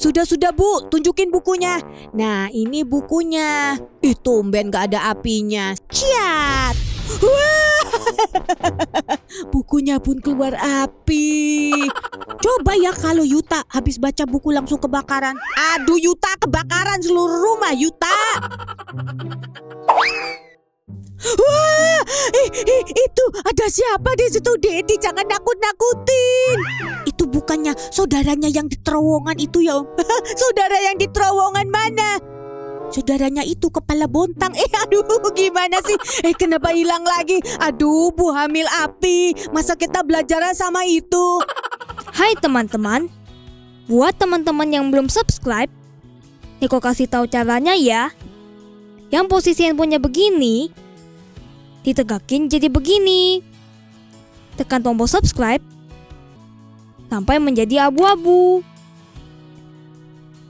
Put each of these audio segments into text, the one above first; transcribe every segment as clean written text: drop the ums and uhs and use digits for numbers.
Sudah-sudah Bu, tunjukin bukunya. Nah, ini bukunya. Ih, tumben gak ada apinya. Ciat. Bukunya pun keluar api. Coba ya kalau Yuta habis baca buku langsung kebakaran. Aduh Yuta, kebakaran seluruh rumah Yuta. Wah, itu ada siapa di situ, Dedi? Jangan nakut-nakutin. Itu bukannya saudaranya yang di terowongan itu ya, Om? Saudara yang di terowongan mana? Saudaranya itu kepala bontang. Aduh, gimana sih? Kenapa hilang lagi? Aduh, Bu Hamil Api. Masa kita belajar sama itu? Hai teman-teman. Buat teman-teman yang belum subscribe, Eko kasih tahu caranya ya. Yang posisi handphonenya begini, ditegakin jadi begini. Tekan tombol subscribe sampai menjadi abu-abu.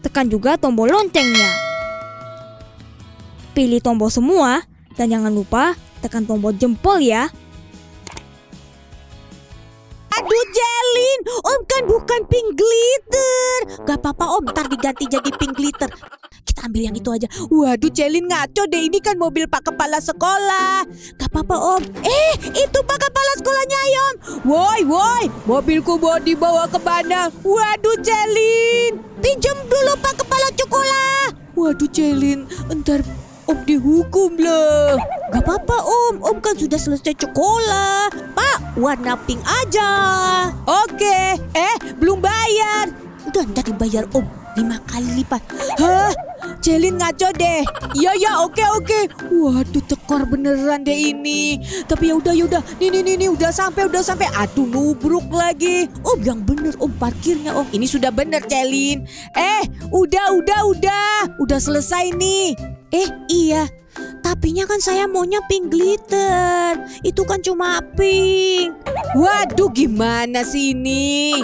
Tekan juga tombol loncengnya. Pilih tombol semua dan jangan lupa tekan tombol jempol ya. Aduh Celine, Om kan bukan pink glitter. Gak apa-apa Om, ntar diganti jadi pink glitter. Kita ambil yang itu aja. Waduh Celine, ngaco deh, ini kan mobil Pak Kepala Sekolah. Gak apa-apa Om. Itu Pak Kepala Sekolahnya Om. Woi, mobilku mau dibawa ke mana? Waduh Celine, pinjam dulu Pak Kepala Sekolah. Waduh Celine, entar Om dihukum loh. Gak apa-apa Om kan sudah selesai sekolah. Pak, warna pink aja. Oke, belum bayar. Udah, ntar dibayar Om 5 kali lipat. Hah? Celine ngaco deh. Iya, oke. Waduh, tekor beneran deh ini. Tapi ya udah. Nih, udah sampai. Aduh, nubruk lagi. Om yang bener Om parkirnya Om. Ini sudah bener Celine. Udah. Udah selesai nih. Iya. Tapinya kan saya maunya pink glitter. Itu kan cuma pink. Waduh, gimana sih ini?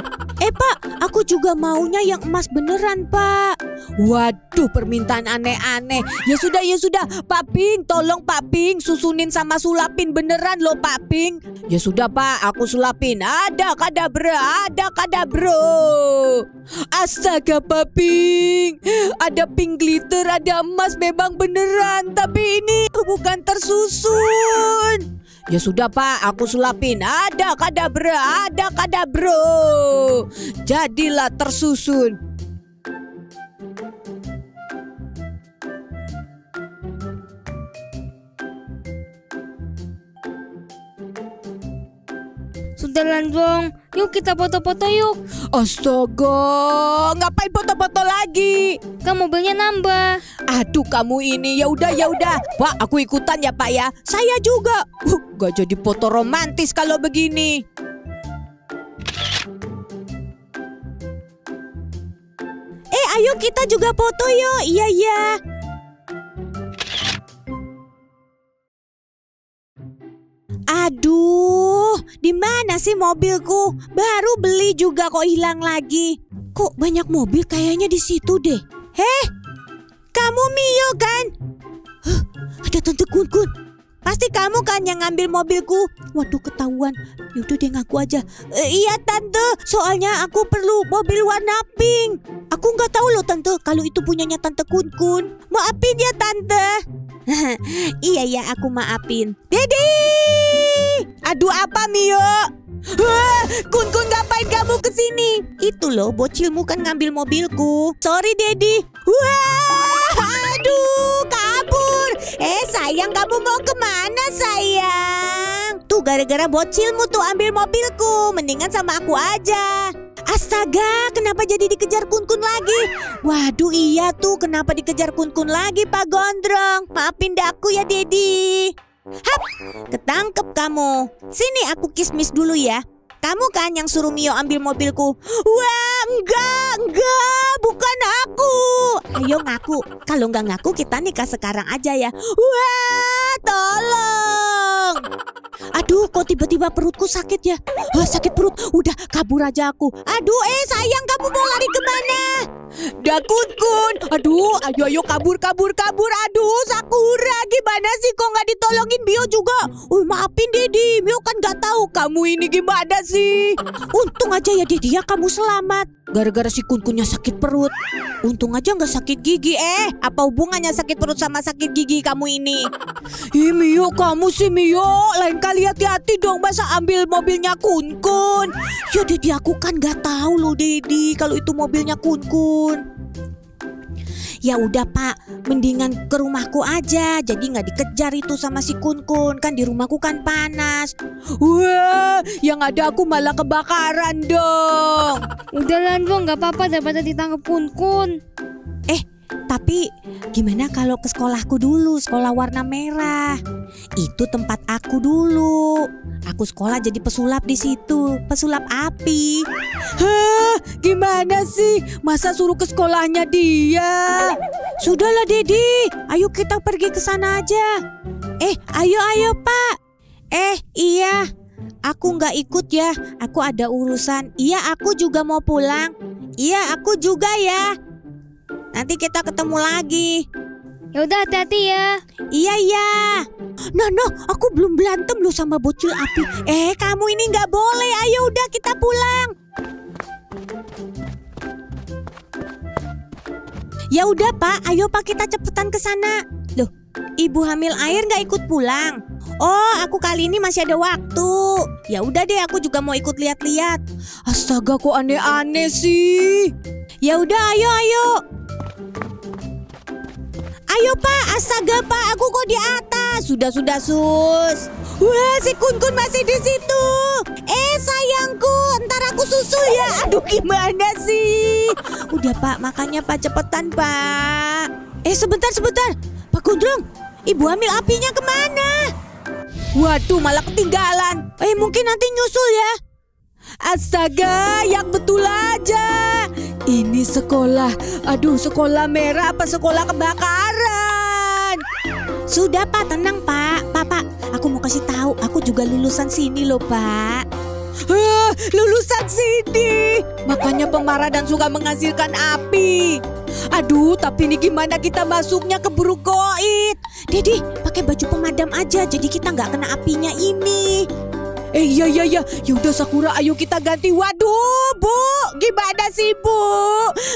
Pak, aku juga maunya yang emas beneran, Pak. Waduh, permintaan aneh-aneh. Ya sudah. Pak Pink, tolong Pak Pink susunin sama sulapin beneran loh Pak Pink. Ya sudah Pak, aku sulapin. Ada kadabro. Astaga Pak Pink. Ada pink glitter, ada emas memang beneran. Tapi ini bukan tersusun. Ya sudah Pak, aku sulapin. Ada kadabro. Jadilah tersusun. Sudah lanjong, yuk kita foto-foto yuk. Astaga, ngapain foto-foto lagi? Kan mobilnya nambah. Aduh kamu ini, ya udah. Pak, aku ikutan ya Pak ya. Saya juga. Gak jadi foto romantis kalau begini. Ayo kita juga foto yuk. Iya. Aduh, di mana sih mobilku? Baru beli juga kok hilang lagi. Kok banyak mobil kayaknya di situ deh. Kamu Mio kan? Huh, ada Tante Kun. Pasti kamu kan yang ngambil mobilku. Waduh, ketahuan. Yaudah deh, ngaku aja. Iya Tante, soalnya aku perlu mobil warna pink. Aku nggak tahu loh Tante kalau itu punyanya Tante Kun. Maafin ya Tante. Iya, aku maafin. Dede. Aduh, apa Mio? Kun ngapain kamu kesini? Itu loh, bocilmu kan ngambil mobilku. Sorry Dedi. Aduh, kabur. Sayang, kamu mau kemana sayang? Tuh gara-gara bocilmu tuh ambil mobilku. Mendingan sama aku aja. Astaga, kenapa jadi dikejar Kun lagi? Waduh, iya tuh, kenapa dikejar Kun lagi Pak Gondrong? Maafin aku ya Dedi. Hap, ketangkep kamu. Sini aku kismis dulu ya. Kamu kan yang suruh Mio ambil mobilku. Wah, enggak, bukan aku. Ayo ngaku. Kalau nggak ngaku kita nikah sekarang aja ya. Wah, tolong. Aduh, kok tiba-tiba perutku sakit ya. Sakit perut. Udah, kabur aja aku. Aduh, sayang, kamu mau lari kemana? Dakun-kun. Aduh, ayo kabur. Aduh, Sakura, gimana sih kok nggak ditolongin Mio juga? Maafin Dedi, Mio kan nggak tahu kamu ini gimana sih. Untung aja ya Dedi ya, kamu selamat. Gara-gara si kun-kunnya sakit perut. Untung aja nggak sakit gigi. Apa hubungannya sakit perut sama sakit gigi kamu ini? Ih Mio, kamu sih Mio. Lain kali hati-hati dong, masa ambil mobilnya kun-kun. Ya Dedi, aku kan nggak tahu loh Dedi kalau itu mobilnya kun-kun. Ya udah Pak, mendingan ke rumahku aja. Jadi nggak dikejar itu sama si kun-kun. Kan di rumahku kan panas. Wah, yang ada aku malah kebakaran dong. Udah lah Bang, nggak apa-apa daripada ditangkap kun-kun. Tapi gimana kalau ke sekolahku dulu, sekolah warna merah? Itu tempat aku dulu. Aku sekolah jadi pesulap di situ, pesulap api. Hah, gimana sih? Masa suruh ke sekolahnya dia? Sudahlah Dedi, ayo kita pergi ke sana aja. Ayo Pak. Iya. Aku nggak ikut ya, aku ada urusan. Iya, aku juga mau pulang. Iya, aku juga ya. Nanti kita ketemu lagi. Ya udah, hati-hati ya. Iya. No, aku belum berantem loh sama bocil api. Kamu ini nggak boleh. Ayo udah kita pulang. Ya udah Pak, ayo Pak kita cepetan ke sana. Loh, ibu hamil air nggak ikut pulang. Oh, aku kali ini masih ada waktu. Ya udah deh, aku juga mau ikut lihat-lihat. Astaga, kok aneh-aneh sih. Ya udah, ayo. Ayo Pak, astaga Pak, aku kok di atas. Sudah sus. Wah, si kun-kun masih di situ. Sayangku, ntar aku susul ya. Aduh, gimana sih? Udah Pak, makanya Pak cepetan Pak. Sebentar. Pak Gondrong, ibu hamil apinya kemana? Waduh, malah ketinggalan. Mungkin nanti nyusul ya. Astaga, yang betul aja. Ini sekolah, aduh sekolah merah apa sekolah kebakaran? Sudah Pak, tenang Pak. Pak, aku mau kasih tahu, aku juga lulusan sini loh Pak. Lulusan sini? Makanya pemarah dan suka menghasilkan api. Aduh, tapi ini gimana kita masuknya keburu koit? Dedi, pakai baju pemadam aja, jadi kita nggak kena apinya ini. Iya. Yaudah Sakura, ayo kita ganti. Waduh, Bu. Gimana sih, Bu?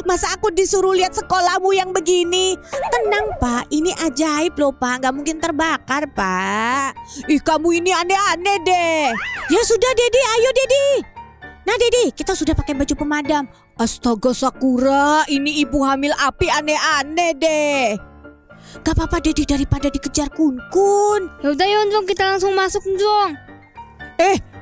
Masa aku disuruh lihat sekolahmu yang begini? Tenang, Pak. Ini ajaib loh, Pak. Gak mungkin terbakar, Pak. Kamu ini aneh-aneh deh. Ya sudah, Dedi. Ayo, Dedi. Nah, Dedi, kita sudah pakai baju pemadam. Astaga, Sakura. Ini ibu hamil api aneh-aneh deh. Gak apa-apa, Dedi. Daripada dikejar kun-kun. Yaudah, Yondong. Kita langsung masuk, Yondong.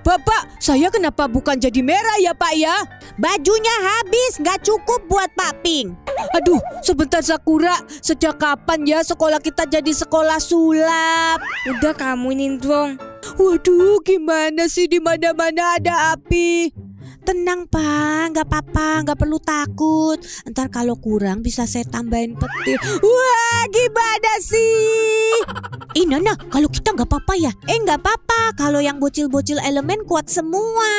Bapak, saya kenapa bukan jadi merah ya Pak ya? Bajunya habis, nggak cukup buat Pak Pink. Aduh, sebentar Sakura, sejak kapan ya sekolah kita jadi sekolah sulap? Udah kamu ini dong. Waduh, gimana sih, di mana-mana ada api. Tenang Pak, nggak apa-apa, nggak perlu takut. Ntar kalau kurang bisa saya tambahin petir. Wah, gimana sih? Nana, kalau kita nggak apa-apa ya? Nggak apa-apa, kalau yang bocil-bocil elemen kuat semua.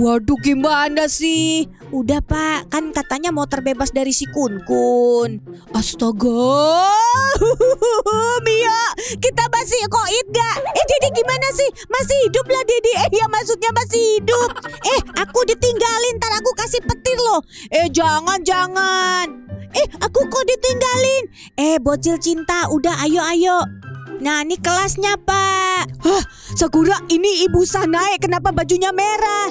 Waduh, gimana sih? Udah Pak, kan katanya mau terbebas dari si kun-kun. Astaga, Mia, kita masih koit nggak? Dedi gimana sih? Masih hidup lah Dedi. Ya maksudnya masih hidup. Aku ditinggalin, ntar aku kasih petir loh. Jangan. Aku kok ditinggalin. Bocil cinta, udah ayo. Nah, ini kelasnya Pak. Hah, Sakura, ini Ibu Sanae, kenapa bajunya merah?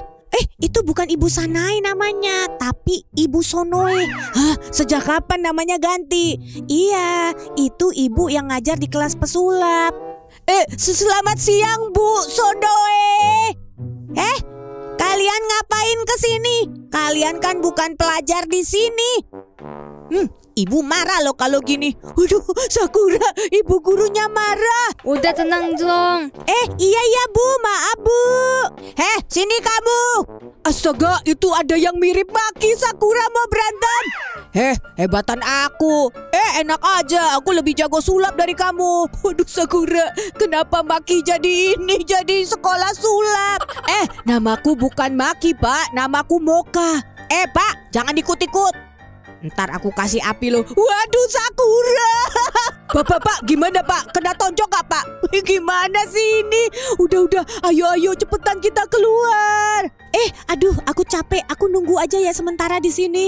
Itu bukan Ibu Sanae namanya, tapi Ibu Sonoe. Hah, sejak kapan namanya ganti? Iya, itu ibu yang ngajar di kelas pesulap. Selamat siang Bu Sonoe. Kalian ngapain ke sini? Kalian kan bukan pelajar di sini. Ibu marah loh kalau gini. Waduh, Sakura, ibu gurunya marah. Udah tenang dong. Iya Bu, maaf Bu. Sini kamu. Astaga, itu ada yang mirip maki. Sakura mau berantem. Hebatan aku. Enak aja, aku lebih jago sulap dari kamu. Waduh Sakura, kenapa maki jadi ini, jadi sekolah sulap? Namaku bukan maki Pak, namaku Moka. Pak, jangan ikut-ikut. Ntar aku kasih api lo. Waduh, Sakura. Bapak, gimana Pak? Kena tonjok gak Pak? Gimana sih ini? Udah, ayo cepetan kita keluar. Aduh, aku capek. Aku nunggu aja ya sementara di sini.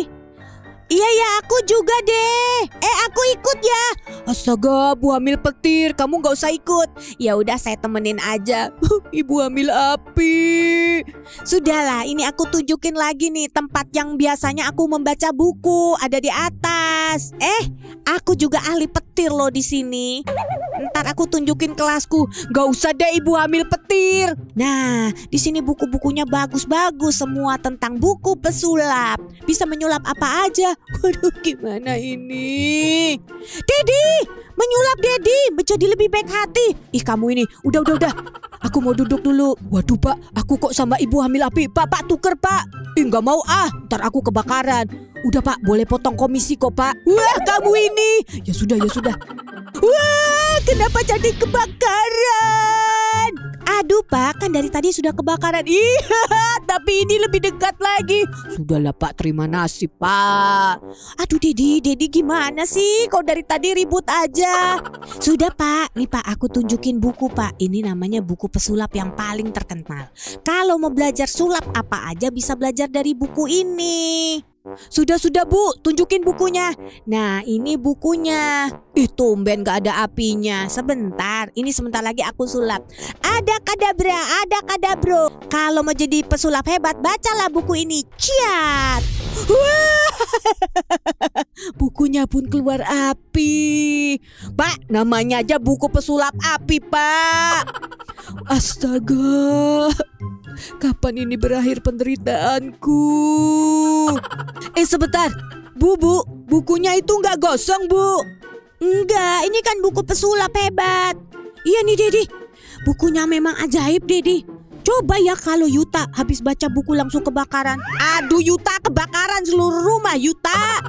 Iya ya, aku juga deh. Aku ikut ya. Astaga, Bu Hamil Petir, kamu gak usah ikut. Ya udah, saya temenin aja. Ibu Hamil Api. Sudahlah, ini aku tunjukin lagi nih tempat yang biasanya aku membaca buku, ada di atas. Aku juga ahli petir loh di sini. Ntar aku tunjukin kelasku. Gak usah deh Ibu Hamil Petir. Nah, di sini buku-bukunya bagus-bagus semua tentang buku pesulap. Bisa menyulap apa aja. Waduh, gimana ini? Dedi, menyulap Dedi, menjadi lebih baik hati. Ih, kamu ini, udah. Aku mau duduk dulu. Waduh, Pak, aku kok sama Ibu Hamil Api. Pak, tuker, Pak. Ih, nggak mau ah, ntar aku kebakaran. Udah, Pak, boleh potong komisi kok, Pak. Wah, kamu ini. Ya sudah. Wah, kenapa jadi kebakaran? Aduh, Pak, kan dari tadi sudah kebakaran. Iya, tapi ini lebih dekat lagi. Sudahlah, Pak, terima nasib, Pak. Aduh, Dedi gimana sih? Kok dari tadi ribut aja? Sudah, Pak. Nih, Pak, aku tunjukin buku, Pak. Ini namanya buku pesulap yang paling terkenal. Kalau mau belajar sulap apa aja bisa belajar dari buku ini. Sudah Bu, tunjukin bukunya. Nah, ini bukunya. Ih, tumben gak ada apinya. Sebentar, ini sebentar lagi aku sulap. Ada kadabra. Kalau mau jadi pesulap hebat, bacalah buku ini. Ciat. Wah. Bukunya pun keluar api. Pak, namanya aja buku pesulap api, Pak. Astaga. Kapan ini berakhir penderitaanku? Sebentar. Bu, bukunya itu nggak gosong, Bu. Enggak, ini kan buku pesulap hebat. Iya nih, Dedi. Bukunya memang ajaib, Dedi. Coba ya kalau Yuta habis baca buku langsung kebakaran. Aduh, Yuta, kebakaran seluruh rumah, Yuta.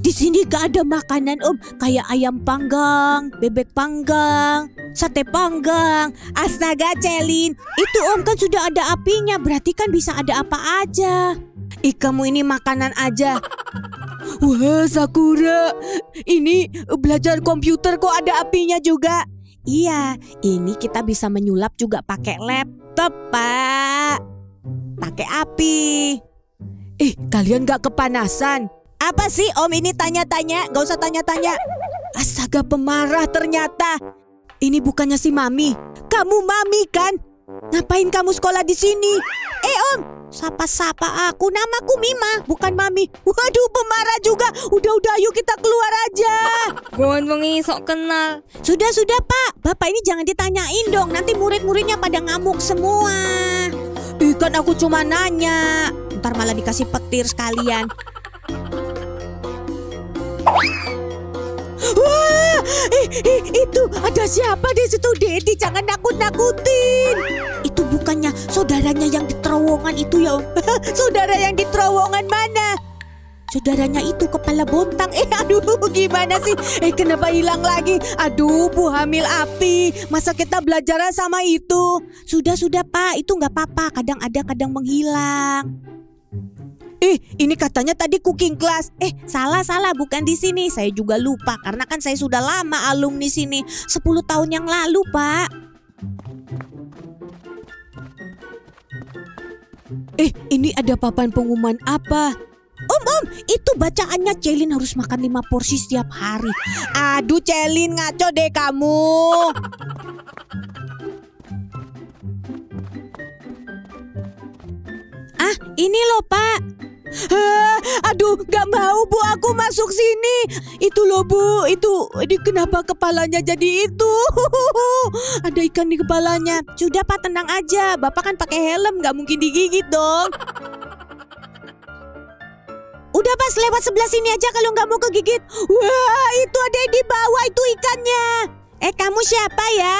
Di sini gak ada makanan, kayak ayam panggang, bebek panggang, sate panggang. Astaga, Celine, itu kan sudah ada apinya, berarti kan bisa ada apa aja. Kamu ini makanan aja. Wah, Sakura, ini belajar komputer kok ada apinya juga. Iya, ini kita bisa menyulap juga pakai laptop, Pak. Pakai api. Kalian gak kepanasan? Apa sih Om ini tanya-tanya? Gak usah tanya-tanya. Astaga, pemarah ternyata. Ini bukannya si Mami. Kamu Mami kan? Ngapain kamu sekolah di sini? Om, sapa-sapa aku. Namaku Mima, bukan Mami. Waduh, pemarah juga. Udah, ayo kita keluar aja. Gongongi sok kenal. Sudah Pak. Bapak ini jangan ditanyain dong. Nanti murid-muridnya pada ngamuk semua. Kan aku cuma nanya. Ntar malah dikasih petir sekalian. Wah, itu ada siapa di situ, Dedi? Jangan nakut-nakutin. Itu bukannya saudaranya yang di terowongan itu ya, Om? Saudara yang di terowongan mana? Saudaranya itu kepala bontang. Aduh, gimana sih? Kenapa hilang lagi? Aduh, Bu Hamil Api. Masa kita belajar sama itu? Sudah, Pak. Itu nggak apa-apa. Kadang ada, kadang menghilang. Ini katanya tadi cooking class. Salah, bukan di sini. Saya juga lupa karena kan saya sudah lama alumni sini. 10 tahun yang lalu, Pak. Ini ada papan pengumuman apa? Om, itu bacaannya Celine harus makan 5 porsi setiap hari. Aduh, Celine, ngaco deh kamu. Ini loh, Pak. Aduh, gak mau Bu, aku masuk sini. Itu loh Bu, itu. Ini kenapa kepalanya jadi itu? Ada ikan di kepalanya. Sudah Pak, tenang aja. Bapak kan pakai helm, gak mungkin digigit dong. Udah Pak, lewat sebelah sini aja kalau gak mau kegigit. Wah, itu ada di bawah itu ikannya. Kamu siapa ya?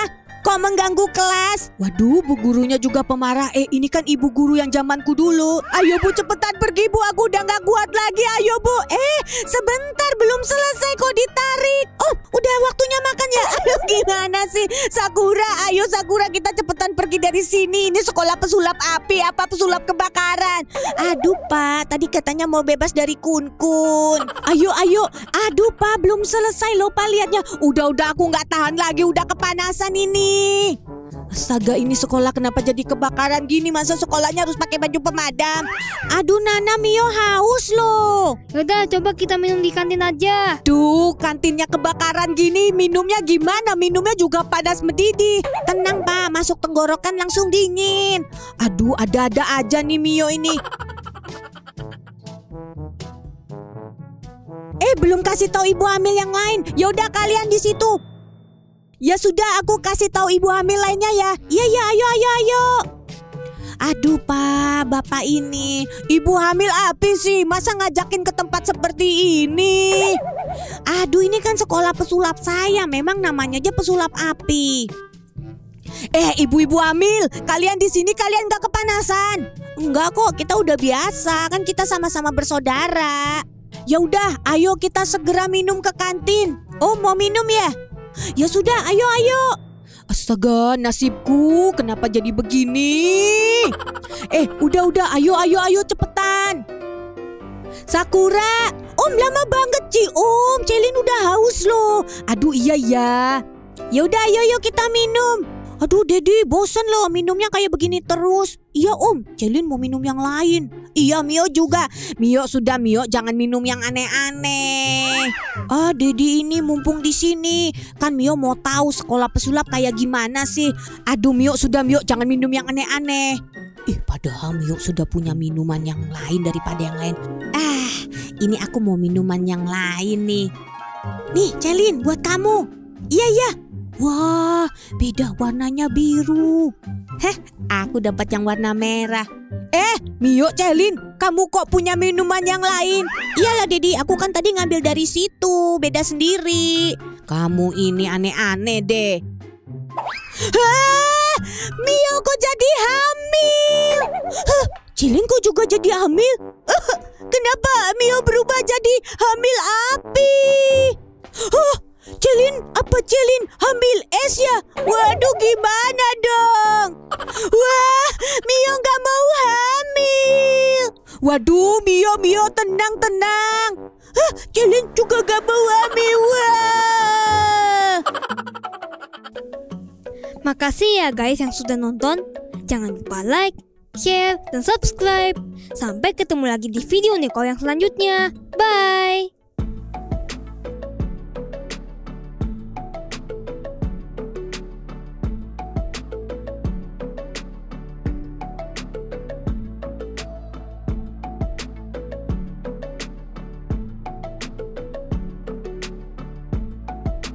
Kok mengganggu kelas? Waduh, Bu gurunya juga pemarah. Ini kan ibu guru yang zamanku dulu. Ayo Bu, cepetan pergi Bu, aku udah gak kuat lagi. Ayo Bu. Sebentar, belum selesai kok ditarik. Udah waktunya makan ya? Aduh, Gimana sih Sakura? Ayo Sakura, kita cepetan pergi dari sini. Ini sekolah pesulap api apa pesulap kebakaran? Aduh Pak, tadi katanya mau bebas dari kun-kun. Ayo. Aduh Pak, belum selesai loh Pak liatnya. Udah aku nggak tahan lagi, udah kepanasan ini. Astaga, ini sekolah kenapa jadi kebakaran gini? Masa sekolahnya harus pakai baju pemadam? Aduh Nana, Mio haus loh. Yaudah, coba kita minum di kantin aja. Duh, kantinnya kebakaran gini, minumnya gimana? Minumnya juga panas mendidih. Tenang Pak, masuk tenggorokan langsung dingin. Aduh, ada-ada aja nih Mio ini. Belum kasih tahu ibu hamil yang lain. Yaudah, kalian di situ. Ya sudah, aku kasih tahu ibu hamil lainnya ya. Iya, ayo. Aduh Pak, bapak ini ibu hamil api sih, masa ngajakin ke tempat seperti ini. Aduh, ini kan sekolah pesulap saya, memang namanya aja pesulap api. Ibu-ibu hamil, kalian di sini kalian nggak kepanasan? Enggak kok, kita udah biasa, kan kita sama-sama bersaudara. Ya udah, ayo kita segera minum ke kantin. Oh, mau minum ya? Ya sudah, ayo. Astaga, nasibku kenapa jadi begini? Udah, ayo cepetan. Sakura, Om lama banget sih Om. Celine udah haus loh. Aduh iya ya. Ya udah, ayo kita minum. Aduh Dedi, bosan loh minumnya kayak begini terus. Iya Om, Celine mau minum yang lain. Iya Mio juga. Mio sudah, Mio jangan minum yang aneh-aneh. Ah Dedi ini mumpung di sini, kan Mio mau tahu sekolah pesulap kayak gimana sih. Aduh Mio sudah, Mio jangan minum yang aneh-aneh. Padahal Mio sudah punya minuman yang lain daripada yang lain. Ini aku mau minuman yang lain nih. Nih Celine, buat kamu. Iya. Wah, beda warnanya biru. Heh, aku dapat yang warna merah. Mio, Celine, kamu kok punya minuman yang lain? Iyalah Dedi, aku kan tadi ngambil dari situ, beda sendiri. Kamu ini aneh-aneh deh. Hah, Mio kok jadi hamil? Hah, Celine kok juga jadi hamil? Kenapa Mio berubah jadi hamil api? Hah, Celine, apa Celine hamil es ya? Waduh, gimana dong? Wah, Mio gak mau hamil. Waduh, Mio tenang. Hah, Celine juga gak mau hamil. Wah. Makasih ya guys yang sudah nonton. Jangan lupa like, share, dan subscribe. Sampai ketemu lagi di video Neko yang selanjutnya. Bye.